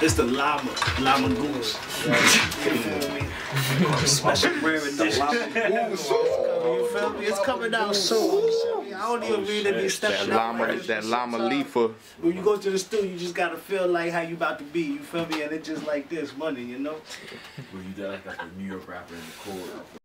It's the Lama Goose. You feel me? Special rare edition. You feel me? It's coming out soon. I don't even mean to be stepping out. That Lama Leafer. When you go to the studio, you just gotta feel like how you about to be. You feel me? And it's just like this money, you know? Well, you did like a New York rapper in the cold.